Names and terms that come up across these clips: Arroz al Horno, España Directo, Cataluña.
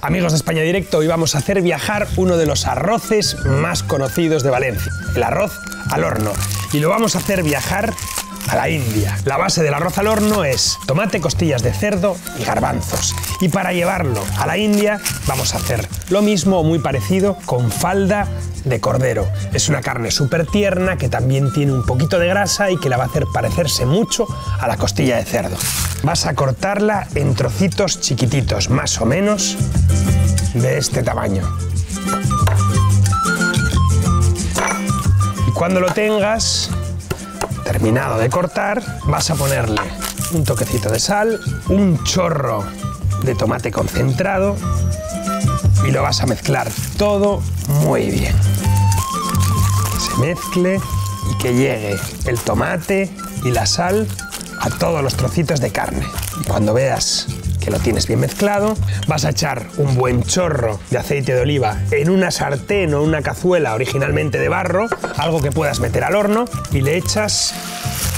Amigos de España Directo, hoy vamos a hacer viajar uno de los arroces más conocidos de Valencia, el arroz al horno. Y lo vamos a hacer viajar a la India. La base del arroz al horno es tomate, costillas de cerdo y garbanzos. Y para llevarlo a la India vamos a hacer lo mismo o muy parecido con falda de cordero. Es una carne súper tierna que también tiene un poquito de grasa y que la va a hacer parecerse mucho a la costilla de cerdo. Vas a cortarla en trocitos chiquititos, más o menos de este tamaño. Y cuando lo tengas terminado de cortar, vas a ponerle un toquecito de sal, un chorro de tomate concentrado y lo vas a mezclar todo muy bien. Que se mezcle y que llegue el tomate y la sal a todos los trocitos de carne. Y cuando veas que lo tienes bien mezclado, vas a echar un buen chorro de aceite de oliva en una sartén o una cazuela originalmente de barro, algo que puedas meter al horno, y le echas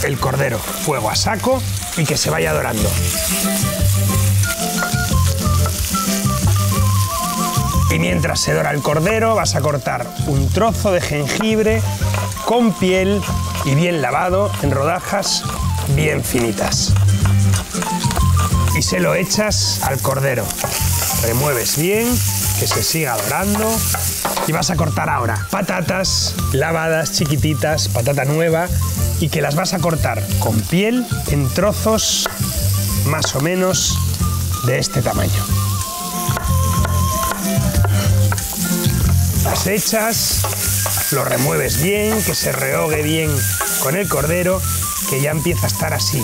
el cordero, fuego a saco y que se vaya dorando. Y mientras se dora el cordero, vas a cortar un trozo de jengibre con piel y bien lavado en rodajas bien finitas. Y se lo echas al cordero. Remueves bien, que se siga dorando. Y vas a cortar ahora patatas lavadas, chiquititas, patata nueva, y que las vas a cortar con piel en trozos más o menos de este tamaño. Las echas, lo remueves bien, que se rehogue bien con el cordero, que ya empieza a estar así,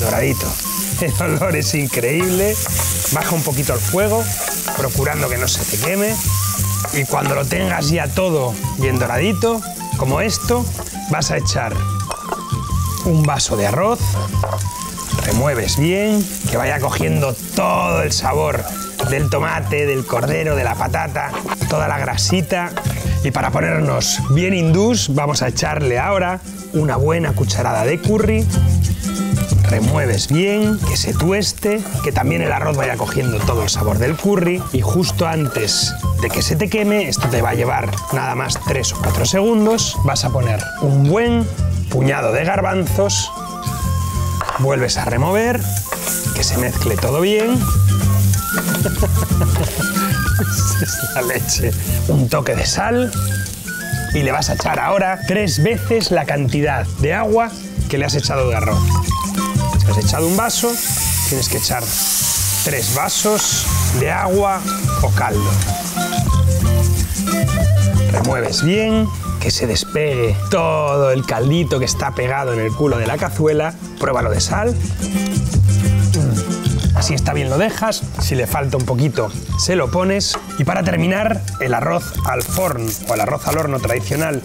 doradito. El olor es increíble, baja un poquito el fuego, procurando que no se te queme, y cuando lo tengas ya todo bien doradito, como esto, vas a echar un vaso de arroz, remueves bien, que vaya cogiendo todo el sabor del tomate, del cordero, de la patata, toda la grasita, y para ponernos bien hindús, vamos a echarle ahora una buena cucharada de curry. Remueves bien, que se tueste, que también el arroz vaya cogiendo todo el sabor del curry, y justo antes de que se te queme, esto te va a llevar nada más 3 o 4 segundos, vas a poner un buen puñado de garbanzos, vuelves a remover, que se mezcle todo bien. Es la leche. Un toque de sal y le vas a echar ahora 3 veces la cantidad de agua que le has echado de arroz. Si has echado un vaso, tienes que echar 3 vasos de agua o caldo. Remueves bien, que se despegue todo el caldito que está pegado en el culo de la cazuela. Pruébalo de sal. Si está bien lo dejas, si le falta un poquito se lo pones. Y para terminar, el arroz al forn o el arroz al horno tradicional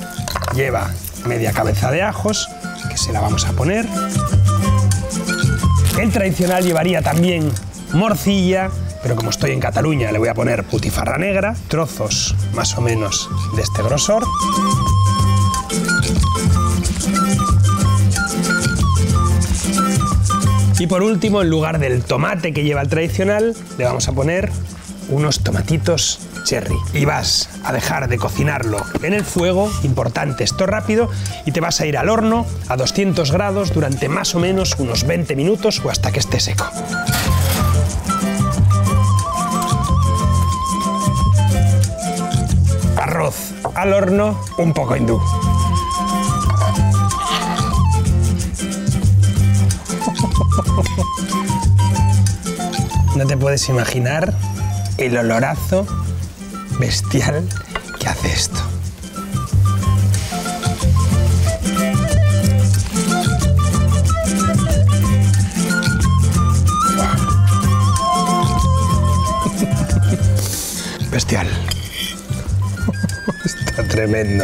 lleva media cabeza de ajos, que se la vamos a poner. El tradicional llevaría también morcilla, pero como estoy en Cataluña le voy a poner butifarra negra, trozos más o menos de este grosor. Y por último, en lugar del tomate que lleva el tradicional, le vamos a poner unos tomatitos cherry. Y vas a dejar de cocinarlo en el fuego, importante esto rápido, y te vas a ir al horno a 200 grados durante más o menos unos 20 minutos o hasta que esté seco. Arroz al horno, un poco hindú. No te puedes imaginar el olorazo bestial que hace esto. Bestial. Está tremendo.